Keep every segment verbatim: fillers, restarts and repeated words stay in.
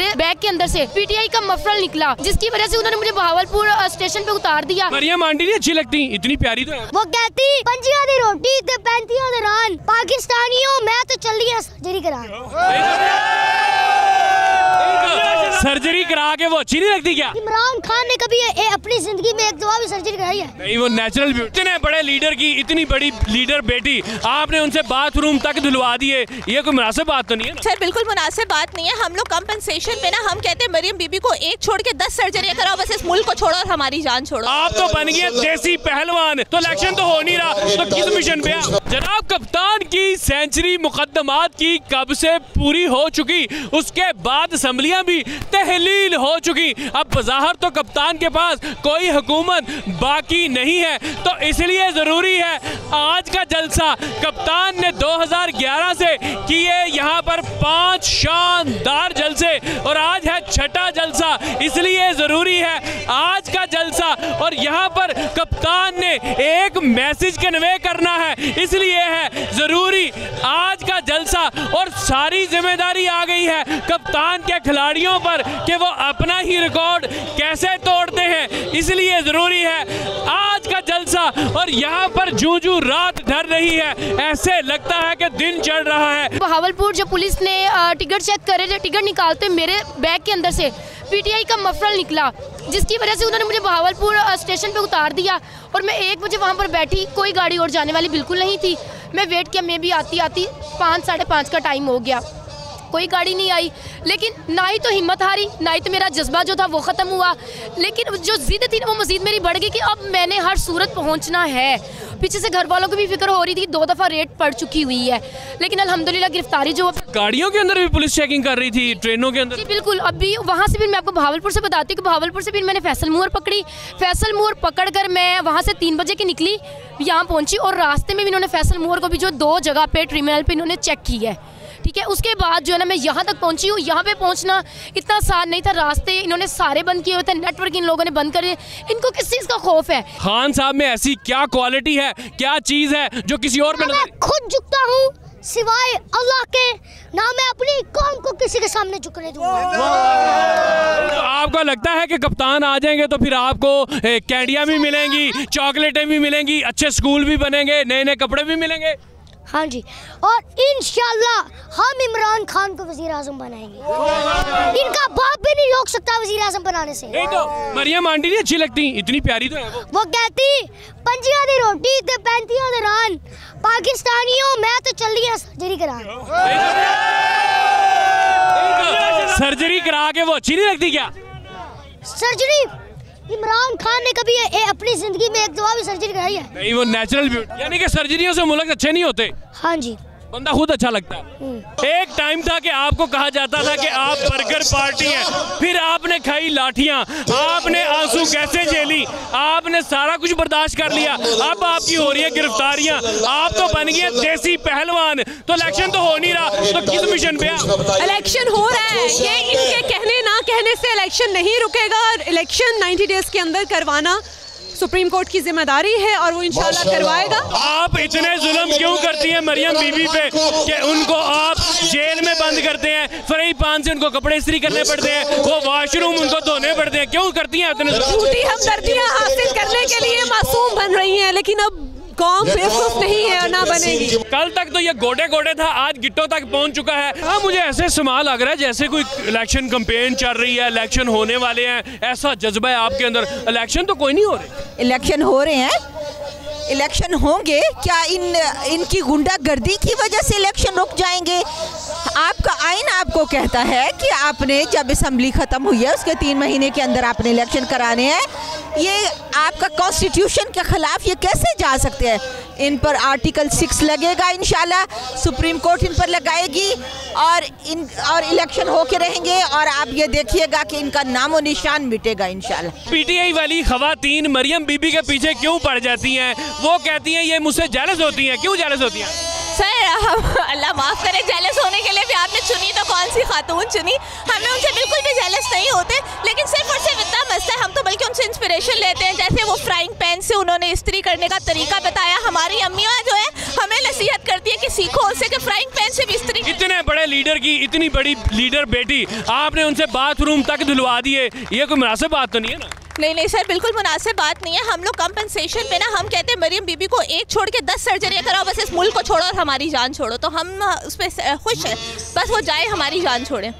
Bag के अंदर से पीटीआई का मफरल निकला, जिसकी वजह से उन्होंने मुझे बहावलपुर स्टेशन पे उतार दिया। मरियम आंटी नहीं अच्छी लगती, इतनी प्यारी तो है। वो कहती पंजिया दी रोटी ते पैंतिया दी रान, पाकिस्तानियों मैं तो चल दिया सर्जरी करा सर्जरी करा के। वो अच्छी नहीं लगती क्या? इमरान खान ने कभी ए, अपनी जिंदगी में एक दो बार सर्जरी कराई है? नहीं, वो नेचुरल ब्यूटी। इतने बड़े लीडर की इतनी बड़ी लीडर बेटी, आपने उनसे बाथरूम तक धुलवा दिए, ये कोई मुनासिब बात तो नहीं है ना? सर बिल्कुल मुनासिब बात नहीं है। हम लोग कम्पनसेशन पे ना हम कहते हैं मरियम बीबी को एक छोड़ के दस सर्जरी कराओ, बस इस मुल्क को छोड़ो और हमारी जान छोड़ो। आप तो बन गए देसी पहलवान। तो इलेक्शन तो हो नहीं रहा, तो किस मिशन पे? जनाब कप्तान की सेंचुरी मुकदमात की कब से पूरी हो चुकी, उसके बाद असम्बलियाँ भी तहलील हो चुकी। अब बज़ाहिर तो कप्तान के पास कोई हुकूमत बाकी नहीं है, तो इसलिए ज़रूरी है आज का जलसा। कप्तान ने दो हज़ार ग्यारह से किए यहाँ पर पांच शानदार जलसे और आज है छठा जलसा, इसलिए ज़रूरी है आज का जलसा। और यहाँ पर कप्तान ने एक मैसेज कन्वे करना है, इसलिए है ज़रूरी आज का जलसा। और सारी जिम्मेदारी आ गई है कप्तान के खिलाड़ियों पर कि वो अपना ही रिकॉर्ड कैसे तोड़ते हैं, इसलिए ज़रूरी है आज का जलसा। और यहाँ पर जूं जूं रात ढर रही है, ऐसे लगता है कि दिन चढ़ रहा है। बहावलपुर जो पुलिस ने टिकट चेक करे, टिकट निकालते मेरे बैग के अंदर से पीटीआई का मफरल निकला, जिसकी वजह से उन्होंने मुझे बहावलपुर स्टेशन पे उतार दिया। और मैं एक बजे वहाँ पर बैठी, कोई गाड़ी और जाने वाली बिल्कुल नहीं थी। मैं वेट किया, मैं भी आती आती पाँच साढ़े पाँच का टाइम हो गया, कोई गाड़ी नहीं आई। लेकिन ना ही तो हिम्मत हारी, ना ही तो मेरा जज्बा जो था वो ख़त्म हुआ, लेकिन जो ज़िद थी ना वो मज़ीद मेरी बढ़ गई कि अब मैंने हर सूरत पहुंचना है। पीछे से घर वालों को भी फिक्र हो रही थी, दो दफ़ा रेट पड़ चुकी हुई है, लेकिन अल्हम्दुलिल्लाह गिरफ्तारी जो गाड़ियों के अंदर भी पुलिस चेकिंग कर रही थी, ट्रेनों के अंदर। जी बिल्कुल। अभी वहाँ से फिर मैं आपको बहावलपुर से बताती हूँ कि बहावलपुर से फिर मैंने फैसल मोहर पकड़ी। फैसल मोहर पकड़ कर मैं वहाँ से तीन बजे की निकली, यहाँ पहुँची और रास्ते में भी इन्होंने फैसल मोहर को भी जो दो जगह पे टर्मिनल पे इन्होंने चेक की है, ठीक है। उसके बाद जो है ना मैं यहाँ तक पहुँची हूँ। यहाँ पे पहुँचना इतना आसान नहीं था, रास्ते इन्होंने सारे बंद किए हुए थे, नेटवर्क इन लोगों ने बंद कर दिए। इनको किस चीज़ का खौफ है? खान साहब में ऐसी क्या क्वालिटी है, क्या चीज़ है जो किसी और में? मैं खुद झुकता हूँ सिवाय अल्लाह के, ना मैं अपनी कौम को किसी के सामने झुकने दूँगा। आपको लगता है कि कप्तान आ जाएंगे तो फिर आपको कैंडियाँ भी मिलेंगी, चॉकलेटें भी मिलेंगी, अच्छे स्कूल भी बनेंगे, नए नए कपड़े भी मिलेंगे? हाँ जी, और इंशाल्लाह हम इमरान खान को वजीर आजम बनाएंगे। इनका बाप भी नहीं रोक सकता वजीर आजम बनाने से। नहीं तो मरियम आंटी नहीं अच्छी लगती, इतनी प्यारी तो है वो। वो कहती पंजिया दी रोटी ते पैंतिया दी रान, पाकिस्तानियों मैं तो चल दिया सर्जरी करा सर्जरी करा के। वो अच्छी नहीं लगती क्या सर्जरी? इमरान खान ने कभी ए, ए, अपनी जिंदगी में एक दो बार सर्जरी कराई है? नहीं, वो नेचुरल ब्यूटी। यानी कि सर्जरियों से मुल्क अच्छे नहीं होते। हाँ जी, बंदा खुद अच्छा लगता है। एक टाइम था कि आपको कहा जाता था कि आप बर्गर पार्टी हैं, फिर आपने खाई लाठियां, आपने आंसू कैसे झेली, आपने सारा कुछ बर्दाश्त कर लिया। अब आपकी हो रही है गिरफ्तारियां, आप तो बन गए देसी पहलवान। तो इलेक्शन तो हो नहीं रहा, तो किस मिशन पे? इलेक्शन हो रहा है, ये इनके कहने ना कहने से इलेक्शन नहीं रुकेगा। इलेक्शन नाइन्टी डेज के अंदर करवाना सुप्रीम कोर्ट की जिम्मेदारी है और वो इंशाल्लाह करवाएगा। आप इतने जुल्म क्यों करती हैं मरियम बीबी पे कि उनको आप जेल में बंद करते हैं, फ्राई पान से उनको कपड़े इस्त्री करने पड़ते हैं, वो वॉशरूम उनको धोने पड़ते हैं? क्यों करती हैं इतने? झूठी हमदर्दियाँ हासिल करने के लिए मासूम बन रही हैं, लेकिन अब कौम बेवकूफ नहीं है और ना बनेगी। कल तक तो ये गोडे गोडे था, आज गिट्टों तक पहुंच चुका है। हाँ, मुझे ऐसे सवाल लग रहा है जैसे कोई इलेक्शन कैंपेन चल रही है, इलेक्शन होने वाले हैं, ऐसा जज्बा है आपके अंदर। इलेक्शन तो कोई नहीं हो रहे। इलेक्शन हो रहे हैं, इलेक्शन होंगे। क्या इन इनकी गुंडागर्दी की वजह से इलेक्शन रुक जाएंगे? आपका आइन आपको कहता है कि आपने जब असम्बली ख़त्म हुई है उसके तीन महीने के अंदर आपने इलेक्शन कराने हैं। ये आपका कॉन्स्टिट्यूशन के ख़िलाफ़ ये कैसे जा सकते हैं? इन पर आर्टिकल सिक्स लगेगा इंशाल्लाह, सुप्रीम कोर्ट इन पर लगाएगी और इन और इलेक्शन होके रहेंगे और आप ये देखिएगा कि इनका नामो निशान मिटेगा इंशाल्लाह। पीटीआई वाली खवातीन मरियम बीबी के पीछे क्यों पड़ जाती हैं? वो कहती हैं ये मुझसे जेलस होती हैं। क्यों जेलस होती हैं? सर अल्लाह माफ़ करे, जेलस होने के लिए भी आपने चुनी तो कौन सी खातून चुनी? हमें उनसे बिल्कुल भी जेलस नहीं होते, लेकिन सिर्फ और सिर्फ इतना मस्त है हम तो बल्कि उनसे इंस्पिरेशन लेते हैं। जैसे वो फ्राइंग पैन से उन्होंने इस्त्री करने का तरीका बताया, हमारी अम्मियाँ जो है हमें नसीहत करती है कि सीखो उनसे कि फ्राइंग पैन से भी इस्त्री। इतने बड़े लीडर की इतनी बड़ी लीडर बेटी, आपने उनसे बाथरूम तक धुलवा दिए, ये कोई मुनासिब बात तो नहीं है ना? नहीं नहीं सर, बिल्कुल मुनासिब बात नहीं है। हम लोग कंपनसेशन पे ना हम कहते हैं मरियम बीबी को एक छोड़ के दस सर्जरियाँ कराओ, बस इस मुल्क को छोड़ो और हमारी जान छोड़ो, तो हम उस पर खुश हैं, बस वो जाए हमारी जान छोड़े।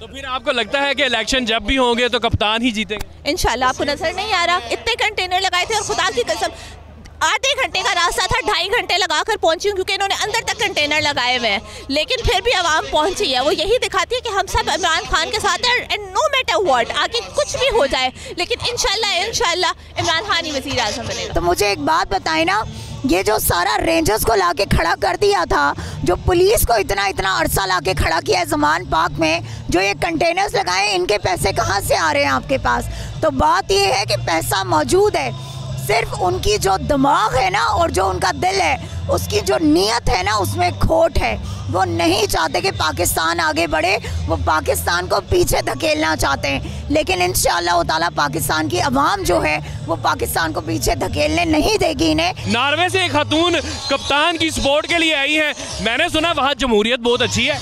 तो फिर आपको लगता है कि इलेक्शन जब भी होंगे तो कप्तान ही जीतेंगे? इंशाल्लाह। आपको नजर नहीं आ रहा इतने कंटेनर लगाए थे और खुदा की कसम आधे घंटे का रास्ता था, ढाई घंटे लगाकर पहुंची हूँ क्योंकि इन्होंने अंदर तक कंटेनर लगाए हुए हैं, लेकिन फिर भी आवाम पहुंची है। वो यही दिखाती है कि हम सब इमरान खान के साथ हैं एंड नो मैटर व्हाट, आगे कुछ भी हो जाए, लेकिन इंशाल्लाह इंशाल्लाह इमरान खान ही वज़ीर आज़म बनेगा। तो मुझे एक बात बताए ना, ये जो सारा रेंजर्स को लाके खड़ा कर दिया था, जो पुलिस को इतना इतना अरसा लाके खड़ा किया है ज़मान पार्क में, जो ये कंटेनर्स लगाए, इनके पैसे कहाँ से आ रहे हैं आपके पास? तो बात ये है कि पैसा मौजूद है, सिर्फ उनकी जो दिमाग है ना और जो उनका दिल है, उसकी जो नीयत है ना, उसमें खोट है। वो नहीं चाहते कि पाकिस्तान आगे बढ़े, वो पाकिस्तान को पीछे धकेलना चाहते हैं, लेकिन इंशाअल्लाह ताला पाकिस्तान की अवाम जो है वो पाकिस्तान को पीछे धकेलने नहीं देगी इन्हें। नार्वे से एक खातून कप्तान की सपोर्ट के लिए आई है, मैंने सुना वहाँ जमहूरियत बहुत अच्छी है।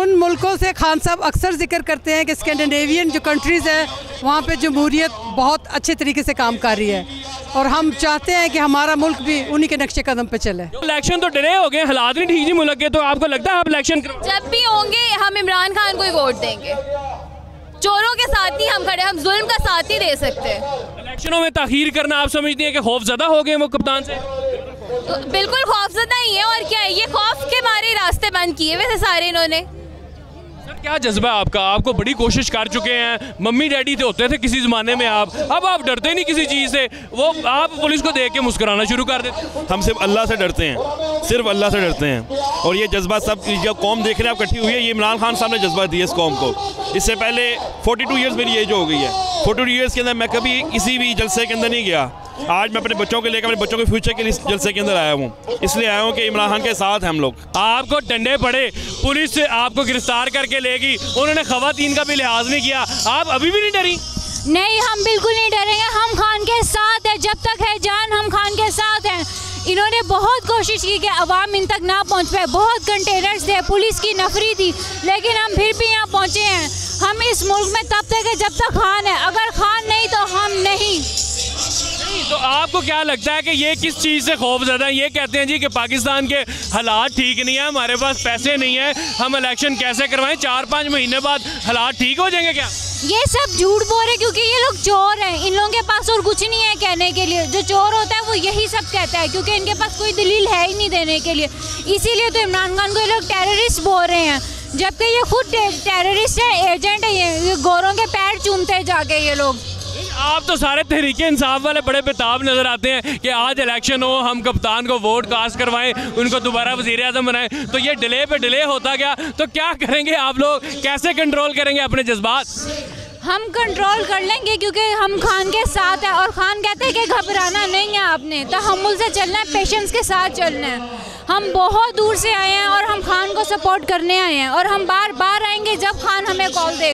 उन मुल्कों से खान साहब अक्सर जिक्र करते हैं कि स्कैंडिनेवियन जो कंट्रीज़ हैं वहाँ पर जमहूरियत बहुत अच्छे तरीके से काम कर रही है, और हम चाहते हैं कि हमारा मुल्क भी उन्हीं के नक्शे कदम पे चले। इलेक्शन तो डिले हो गए, हालात नहीं ठीक जी मुल्क के, तो आपको लगता है आप इलेक्शन जब भी होंगे हम इमरान खान को ही वोट देंगे? चोरों के साथ ही हम खड़े, हम जुल्म का साथ ही दे सकते हैं। इलेक्शनों में ताखीर करना आप समझती हैं कि खौफजदा हो गए वो कप्तान से? तो बिल्कुल खौफजदा ही है, और क्या है, ये खौफ के मारे रास्ते बंद किए हुए थे सारे इन्होंने। क्या जज्बा आपका, आपको बड़ी कोशिश कर चुके हैं, मम्मी डैडी तो होते थे किसी ज़माने में आप, अब आप डरते नहीं किसी चीज़ से, वो आप पुलिस को देख के मुस्कुराना शुरू कर देते? हम सिर्फ अल्लाह से डरते हैं, सिर्फ अल्लाह से डरते हैं, और ये जज्बा सब जब कौम देख रहे हैं आप इकट्ठी हुई है, ये इमरान खान साहब ने जज्बा दिया इस कौम को। इससे पहले फोर्टी टू ईयर्स मेरी एज हो गई है, फोर्टी टू ईयर्स के अंदर मैं कभी किसी भी जलसे के अंदर नहीं गया। आज मैं अपने बच्चों के लेकर, अपने बच्चों के फ्यूचर के लिए जलसे के अंदर आया हूँ, इसलिए आया हूँ कि इमरान खान के साथ हम लोग। आपको डंडे पड़े, पुलिस आपको गिरफ्तार करके ले गई, उन्होंने खवातीन का भी लिहाज नहीं किया, आप अभी भी नहीं डरी? नहीं, हम बिल्कुल नहीं डरेंगे, हम खान के साथ हैं, जब तक है जान हम खान के साथ हैं। इन्होंने बहुत कोशिश की कि अवाम इन तक ना पहुँच पाए, बहुत कंटेनर्स थे, पुलिस की नफरी थी, लेकिन हम फिर भी यहाँ पहुँचे हैं। हम इस मुल्क में तब तक है जब तक खान है, अगर खान नहीं तो हम नहीं। तो आपको क्या लगता है कि ये किस चीज़ से खौफ ज़्यादा? ये कहते हैं जी कि पाकिस्तान के हालात ठीक नहीं है, हमारे पास पैसे नहीं है, हम इलेक्शन कैसे करवाएं, चार पाँच महीने बाद हालात ठीक हो जाएंगे? क्या ये सब झूठ बोल रहे, क्योंकि ये लोग चोर हैं, इन लोगों के पास और कुछ नहीं है कहने के लिए। जो चोर होता है वो यही सब कहता है, क्योंकि इनके पास कोई दलील है ही नहीं देने के लिए, इसीलिए तो इमरान खान को ये लोग टेररिस्ट बोल रहे हैं, जबकि ये खुद टेररिस्ट है, एजेंट है, ये गोरों के पैर चूमते जाके ये लोग। आप तो सारे तहरीके इंसाफ वाले बड़े बेताब नजर आते हैं कि आज इलेक्शन हो, हम कप्तान को वोट कास्ट करवाएं, उनको दोबारा वजीर आजम बनाएं, तो ये डिले पे डिले होता गया, तो क्या करेंगे आप लोग, कैसे कंट्रोल करेंगे अपने जज्बात? हम कंट्रोल कर लेंगे, क्योंकि हम खान के साथ हैं, और खान कहते हैं कि घबराना नहीं है आपने, तो हम उनसे चलना है, पेशेंस के साथ चलना है। हम बहुत दूर से आए हैं और हम खान को सपोर्ट करने आए हैं, और हम बार बार आएंगे जब खान हमें कॉल देगा।